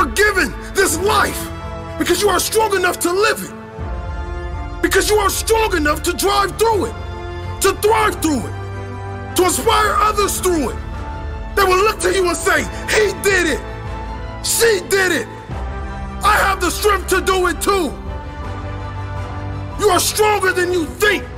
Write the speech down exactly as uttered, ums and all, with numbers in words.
were given this life because you are strong enough to live it, because you are strong enough to drive through it, to thrive through it, to inspire others through it. They will look to you and say, he did it, she did it, I have the strength to do it too. You are stronger than you think.